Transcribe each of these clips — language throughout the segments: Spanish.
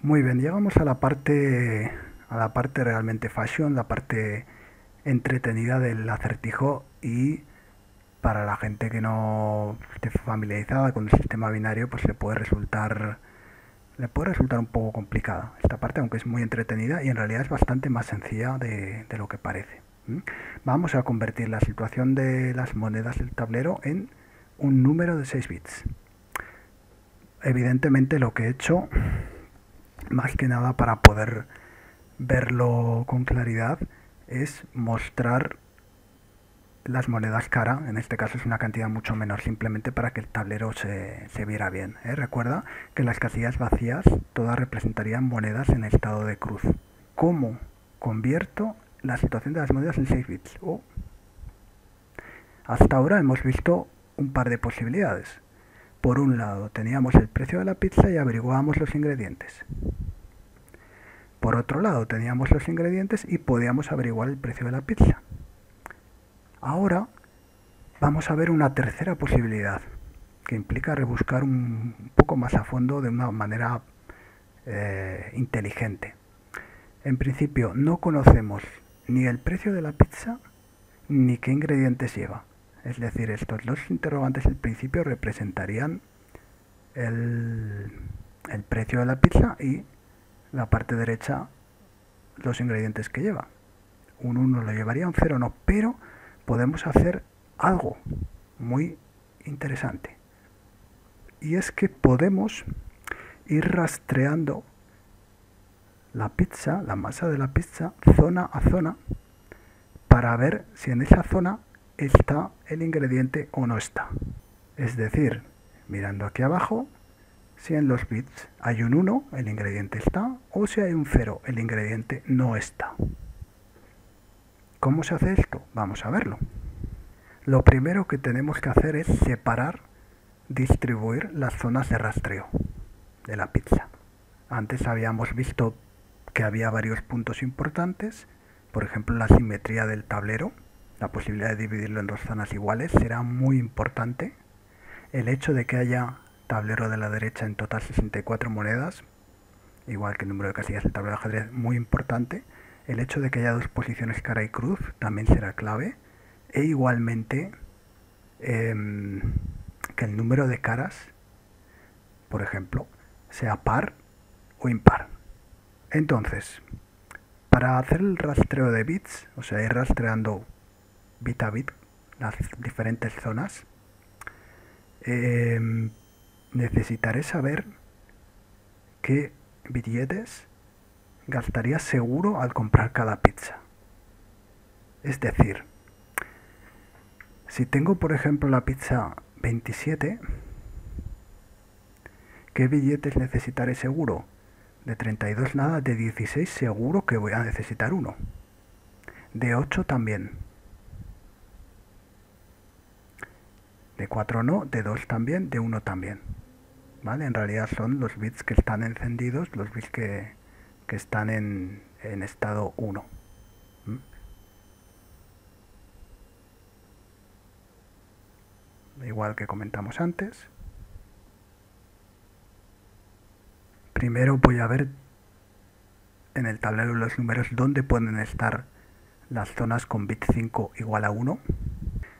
Muy bien, llegamos a la parte realmente fashion, la parte entretenida del acertijo, y para la gente que no esté familiarizada con el sistema binario, pues le puede resultar un poco complicada esta parte, aunque es muy entretenida y en realidad es bastante más sencilla de lo que parece. Vamos a convertir la situación de las monedas del tablero en un número de 6 bits. Evidentemente lo que he hecho, más que nada para poder verlo con claridad, es mostrar las monedas cara. En este caso es una cantidad mucho menor, simplemente para que el tablero se viera bien, ¿eh? Recuerda que las casillas vacías todas representarían monedas en estado de cruz. ¿Cómo convierto la situación de las monedas en 6 bits? Hasta ahora hemos visto un par de posibilidades. Por un lado, teníamos el precio de la pizza y averiguábamos los ingredientes. Por otro lado, teníamos los ingredientes y podíamos averiguar el precio de la pizza. Ahora vamos a ver una tercera posibilidad, que implica rebuscar un poco más a fondo de una manera inteligente. En principio, no conocemos ni el precio de la pizza ni qué ingredientes lleva. Es decir, estos dos interrogantes al principio representarían el precio de la pizza y la parte derecha los ingredientes que lleva. Un 1 lo llevaría, un 0 no, pero podemos hacer algo muy interesante. Y es que podemos ir rastreando la pizza, la masa de la pizza, zona a zona, para ver si en esa zona está el ingrediente o no está. Es decir, mirando aquí abajo, si en los bits hay un 1, el ingrediente está, o si hay un 0, el ingrediente no está. ¿Cómo se hace esto? Vamos a verlo. Lo primero que tenemos que hacer es separar, distribuir las zonas de rastreo de la pizza. Antes habíamos visto que había varios puntos importantes, por ejemplo la simetría del tablero. La posibilidad de dividirlo en dos zonas iguales será muy importante. El hecho de que haya tablero de la derecha en total 64 monedas, igual que el número de casillas del tablero de ajedrez, muy importante. El hecho de que haya dos posiciones cara y cruz también será clave. E igualmente que el número de caras, por ejemplo, sea par o impar. Entonces, para hacer el rastreo de bits, o sea, ir rastreando bit a bit las diferentes zonas, necesitaré saber qué billetes gastaría seguro al comprar cada pizza. Es decir, si tengo por ejemplo la pizza 27, ¿qué billetes necesitaré seguro? De 32 nada, de 16 seguro que voy a necesitar uno, de 8 también, de 4 no, de 2 también, de 1 también. ¿Vale? En realidad son los bits que están encendidos, los bits que están en estado 1. Igual que comentamos antes. Primero voy a ver en el tablero de los números dónde pueden estar las zonas con bit 5 igual a 1.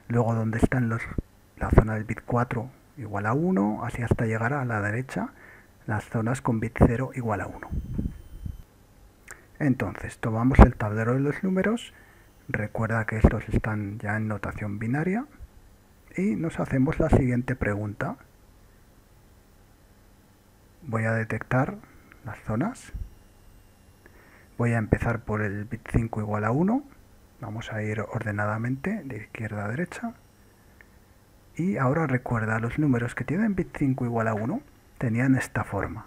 Luego dónde están la zona del bit 4 igual a 1, así hasta llegar a la derecha, las zonas con bit 0 igual a 1. Entonces, tomamos el tablero de los números, recuerda que estos están ya en notación binaria, y nos hacemos la siguiente pregunta. Voy a detectar las zonas, voy a empezar por el bit 5 igual a 1, vamos a ir ordenadamente de izquierda a derecha. Y ahora recuerda, los números que tienen bit 5 igual a 1 tenían esta forma.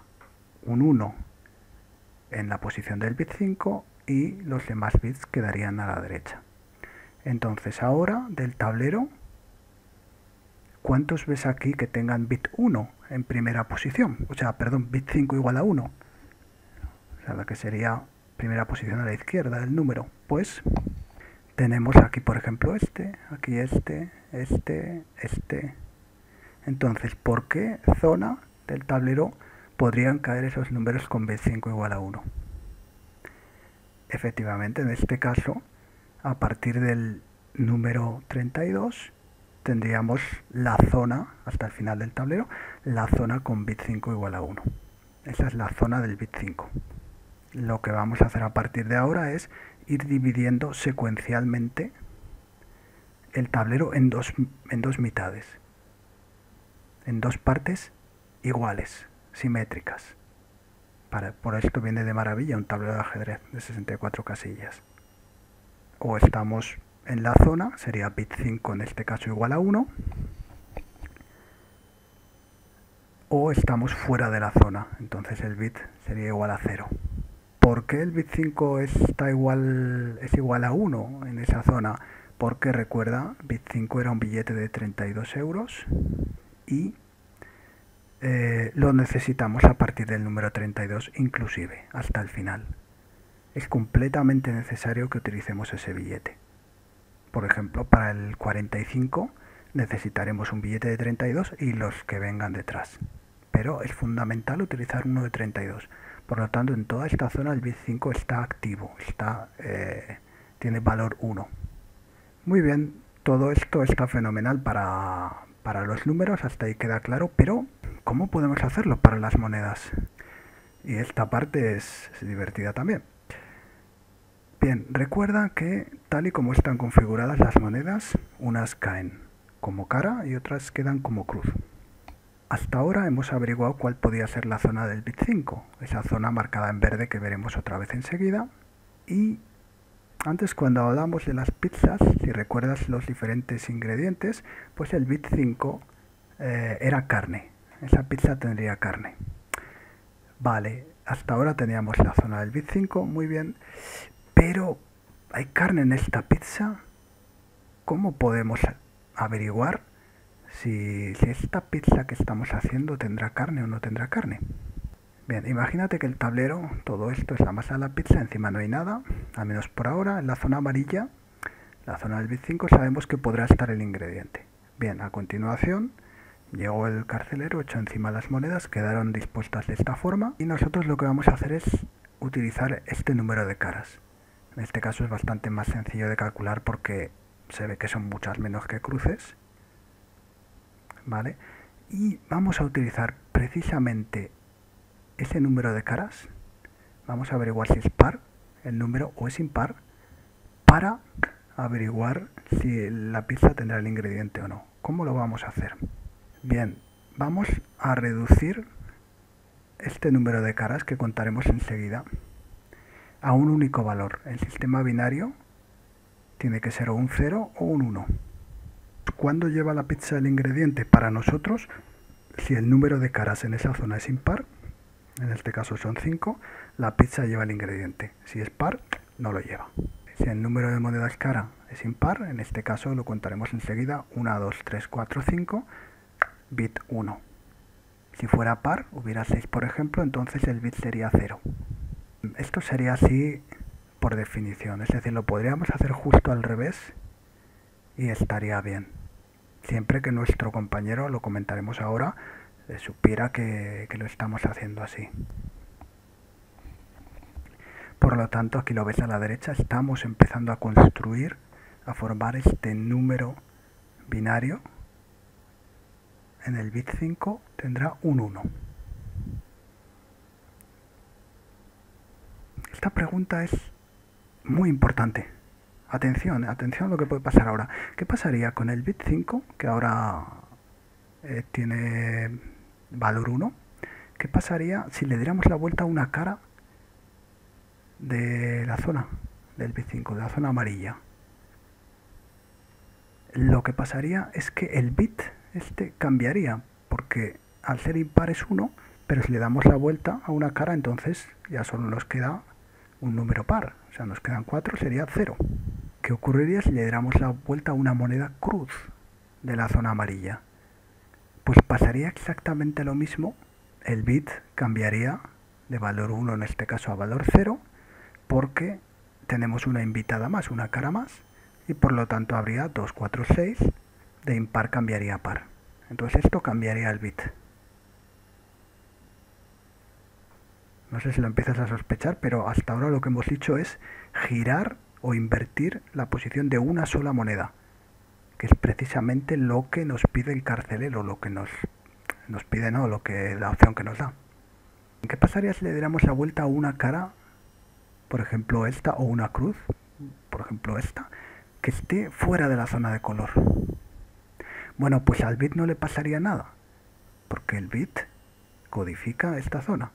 Un 1 en la posición del bit 5 y los demás bits quedarían a la derecha. Entonces ahora, del tablero, ¿cuántos ves aquí que tengan bit 1 en primera posición? O sea, perdón, bit 5 igual a 1. O sea, la que sería primera posición a la izquierda del número. Pues tenemos aquí, por ejemplo, aquí este. Entonces, ¿por qué zona del tablero podrían caer esos números con B5 igual a 1. Efectivamente, en este caso, a partir del número 32, tendríamos la zona, hasta el final del tablero, la zona con bit 5 igual a 1. Esa es la zona del bit 5. Lo que vamos a hacer a partir de ahora es ir dividiendo secuencialmente el tablero en dos mitades, en dos partes iguales, simétricas. Por esto viene de maravilla un tablero de ajedrez de 64 casillas. O estamos en la zona, sería bit 5 en este caso igual a 1, o estamos fuera de la zona, entonces el bit sería igual a 0. ¿Por qué el bit 5 es igual a 1 en esa zona? Porque recuerda, bit 5 era un billete de 32 euros y lo necesitamos a partir del número 32 inclusive, hasta el final. Es completamente necesario que utilicemos ese billete. Por ejemplo, para el 45 necesitaremos un billete de 32 y los que vengan detrás. Pero es fundamental utilizar uno de 32. Por lo tanto, en toda esta zona el bit 5 está activo, tiene valor 1. Muy bien, todo esto está fenomenal para los números, hasta ahí queda claro, pero ¿cómo podemos hacerlo para las monedas? Y esta parte es divertida también. Bien, recuerda que tal y como están configuradas las monedas, unas caen como cara y otras quedan como cruz. Hasta ahora hemos averiguado cuál podía ser la zona del bit 5, esa zona marcada en verde que veremos otra vez enseguida. Y antes, cuando hablamos de las pizzas, si recuerdas los diferentes ingredientes, pues el bit 5 era carne. Esa pizza tendría carne. Vale, hasta ahora teníamos la zona del bit 5, muy bien. Pero, ¿hay carne en esta pizza? ¿Cómo podemos averiguar si esta pizza que estamos haciendo tendrá carne o no tendrá carne? Bien, imagínate que el tablero, todo esto es la masa de la pizza, encima no hay nada, al menos por ahora. En la zona amarilla, la zona del bit 5, sabemos que podrá estar el ingrediente. Bien, a continuación, llegó el carcelero, echó encima las monedas, quedaron dispuestas de esta forma, y nosotros lo que vamos a hacer es utilizar este número de caras. En este caso es bastante más sencillo de calcular porque se ve que son muchas menos que cruces, ¿vale? Y vamos a utilizar precisamente ese número de caras, vamos a averiguar si es par el número o es impar, para averiguar si la pizza tendrá el ingrediente o no. ¿Cómo lo vamos a hacer? Bien, vamos a reducir este número de caras que contaremos enseguida a un único valor. El sistema binario tiene que ser o un 0 o un 1. ¿Cuándo lleva la pizza el ingrediente? Para nosotros, si el número de caras en esa zona es impar, en este caso son 5, la pizza lleva el ingrediente. Si es par, no lo lleva. Si el número de monedas cara es impar, en este caso lo contaremos enseguida, 1, 2, 3, 4, 5, bit 1. Si fuera par, hubiera 6 por ejemplo, entonces el bit sería 0. Esto sería así por definición, es decir, lo podríamos hacer justo al revés y estaría bien. Siempre que nuestro compañero, lo comentaremos ahora, supiera que lo estamos haciendo así. Por lo tanto, aquí lo ves a la derecha, estamos empezando a construir, a formar este número binario. En el bit 5 tendrá un 1. Esta pregunta es muy importante. Atención, atención a lo que puede pasar ahora. ¿Qué pasaría con el bit 5, que ahora tiene valor 1, ¿qué pasaría si le diéramos la vuelta a una cara de la zona del bit 5, de la zona amarilla? Lo que pasaría es que el bit cambiaría, porque al ser impar es 1, pero si le damos la vuelta a una cara, entonces ya solo nos queda un número par, o sea, nos quedan 4, sería 0. ¿Qué ocurriría si le diéramos la vuelta a una moneda cruz de la zona amarilla? Pues pasaría exactamente lo mismo, el bit cambiaría de valor 1 en este caso a valor 0, porque tenemos una invitada más, una cara más, y por lo tanto habría 2, 4, 6, de impar cambiaría a par. Entonces esto cambiaría el bit. No sé si lo empiezas a sospechar, pero hasta ahora lo que hemos dicho es girar o invertir la posición de una sola moneda, que es precisamente lo que nos pide el carcelero, lo que nos pide, no, lo que la opción que nos da. ¿Qué pasaría si le diéramos la vuelta a una cara, por ejemplo esta, o una cruz, por ejemplo esta, que esté fuera de la zona de color? Bueno, pues al bit no le pasaría nada, porque el bit codifica esta zona.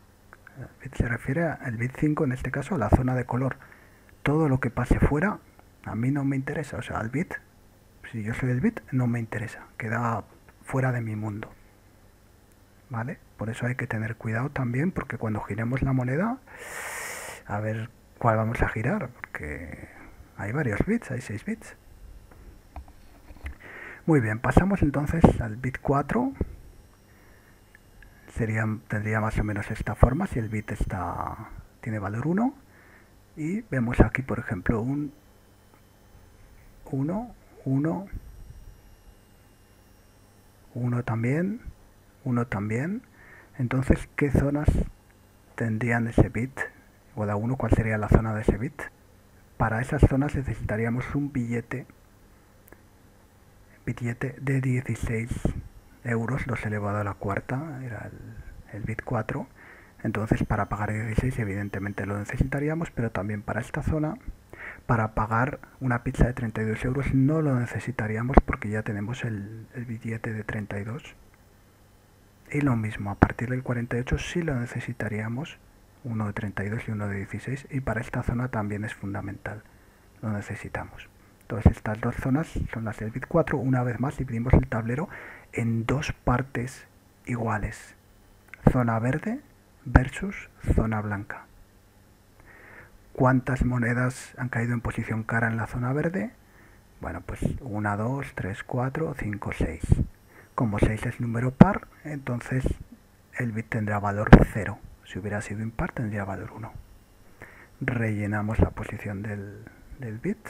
El bit se refiere al bit 5, en este caso, a la zona de color. Todo lo que pase fuera a mí no me interesa, o sea, al bit, si yo soy el bit, no me interesa, queda fuera de mi mundo. ¿Vale? Por eso hay que tener cuidado también, porque cuando giremos la moneda, a ver cuál vamos a girar, porque hay varios bits, hay 6 bits. Muy bien, pasamos entonces al bit 4. Tendría más o menos esta forma si el bit tiene valor 1. Y vemos aquí, por ejemplo, un 1, 1, 1 también, 1 también. Entonces, ¿qué zonas tendrían ese bit? O da 1, ¿cuál sería la zona de ese bit? Para esas zonas necesitaríamos un billete de 16 euros, 2 elevado a la cuarta, era el bit 4. Entonces, para pagar 16 evidentemente lo necesitaríamos, pero también para esta zona, para pagar una pizza de 32 euros no lo necesitaríamos, porque ya tenemos el billete de 32. Y lo mismo, a partir del 48 sí lo necesitaríamos, uno de 32 y uno de 16, y para esta zona también es fundamental, lo necesitamos. Entonces estas dos zonas son las del bit 4. Una vez más dividimos el tablero en dos partes iguales. Zona verde versus zona blanca. ¿Cuántas monedas han caído en posición cara en la zona verde? Bueno, pues 1, 2, 3, 4, 5, 6. Como 6 es número par, entonces el bit tendrá valor 0. Si hubiera sido impar tendría valor 1. Rellenamos la posición del bit.